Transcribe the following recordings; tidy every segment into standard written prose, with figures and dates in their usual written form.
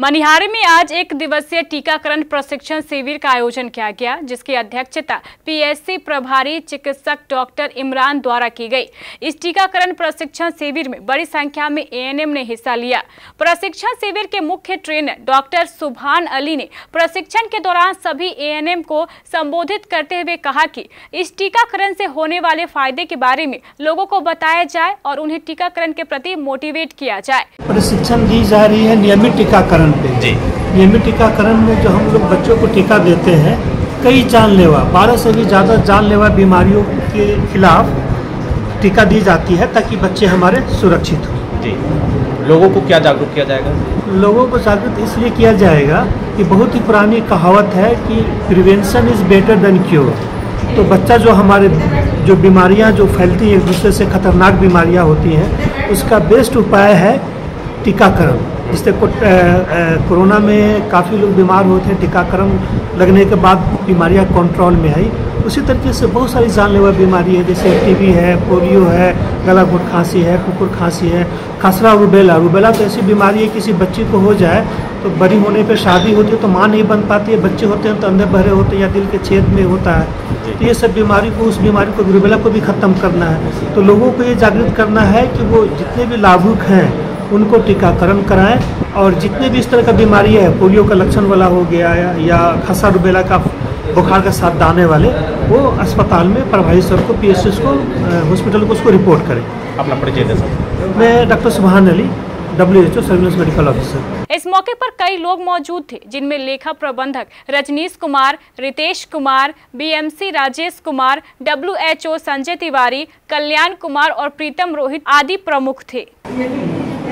मनिहारी में आज एक दिवसीय टीकाकरण प्रशिक्षण शिविर का आयोजन किया गया, जिसकी अध्यक्षता पीएससी प्रभारी चिकित्सक डॉक्टर इमरान द्वारा की गई। इस टीकाकरण प्रशिक्षण शिविर में बड़ी संख्या में एएनएम ने हिस्सा लिया। प्रशिक्षण शिविर के मुख्य ट्रेनर डॉक्टर सुभान अली ने प्रशिक्षण के दौरान सभी एएनएम को संबोधित करते हुए कहा कि इस टीकाकरण से होने वाले फायदे के बारे में लोगों को बताया जाए और उन्हें टीकाकरण के प्रति मोटिवेट किया जाए। प्रशिक्षण दी जा रही है नियमित टीकाकरण। नियमित टीकाकरण में जो हम लोग बच्चों को टीका देते हैं, कई जानलेवा 12 से भी ज़्यादा जानलेवा बीमारियों के खिलाफ टीका दी जाती है ताकि बच्चे हमारे सुरक्षित हों। जी, लोगों को क्या जागरूक किया जाएगा? लोगों को जागरूक इसलिए किया जाएगा कि बहुत ही पुरानी कहावत है कि prevention is better than cure. तो बच्चा जो हमारे जो बीमारियाँ जो फैलती हैं, एक दूसरे से खतरनाक बीमारियाँ होती हैं, उसका बेस्ट उपाय है टीकाकरण। जिससे कोरोना में काफ़ी लोग बीमार होते हैं, टीकाकरण लगने के बाद बीमारियां कंट्रोल में आई। उसी तरीके से बहुत सारी जानलेवा बीमारी है, जैसे टीबी है, पोलियो है, गलाघोंट खांसी है, कुकुर खांसी है, खसरा रूबेला। रूबेला तो ऐसी बीमारी है किसी बच्चे को हो जाए तो बड़ी होने पे शादी होती है तो माँ नहीं बन पाती है, बच्चे होते हैं तो अंदर बहरे होते हैं या दिल के छेद में होता है। तो ये सब बीमारी को, उस बीमारी को, रूबेला को भी ख़त्म करना है। तो लोगों को ये जागृत करना है कि वो जितने भी लाभुक हैं उनको टीकाकरण कराएं और जितने भी इस तरह का बीमारी है, पोलियो का लक्षण वाला हो गया या खसा रुबेला का बुखार के साथ दाने वाले, वो अस्पताल में प्रभारी सर को, पीएसएस को, हॉस्पिटल को उसको रिपोर्ट करें। अपना परिचय दें सर। मैं doctor Subhan Ali, WHO service medical officer. इस मौके पर कई लोग मौजूद थे, जिनमें लेखा प्रबंधक रजनीश कुमार, रितेश कुमार, BMC राजेश कुमार, WHO संजय तिवारी, कल्याण कुमार और प्रीतम रोहित आदि प्रमुख थे।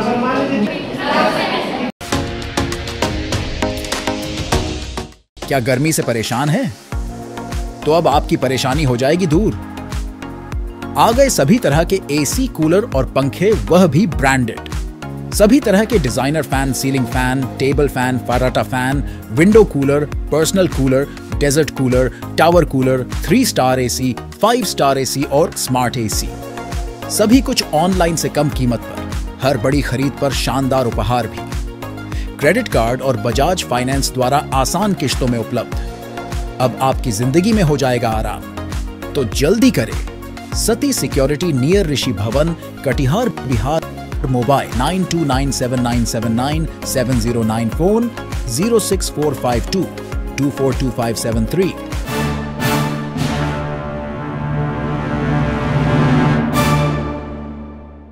अगर मान लीजिए, क्या गर्मी से परेशान हैं? तो अब आपकी परेशानी हो जाएगी दूर। आ गए सभी तरह के एसी, कूलर और पंखे, वह भी ब्रांडेड। सभी तरह के designer fan, ceiling fan, table fan, फराटा fan, window cooler, personal cooler, desert cooler, tower cooler, 3 star AC, 5 star AC और स्मार्ट AC। सभी कुछ ऑनलाइन से कम कीमत पर, हर बड़ी खरीद पर शानदार उपहार भी। क्रेडिट कार्ड और बजाज फाइनेंस द्वारा आसान किश्तों में उपलब्ध। अब आपकी जिंदगी में हो जाएगा आराम। तो जल्दी करें। सती security near Rishi Bhawan, Katihar, Bihar. Mobile 9297979709, phone 06452242573।